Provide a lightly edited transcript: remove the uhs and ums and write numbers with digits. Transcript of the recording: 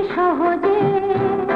সহজে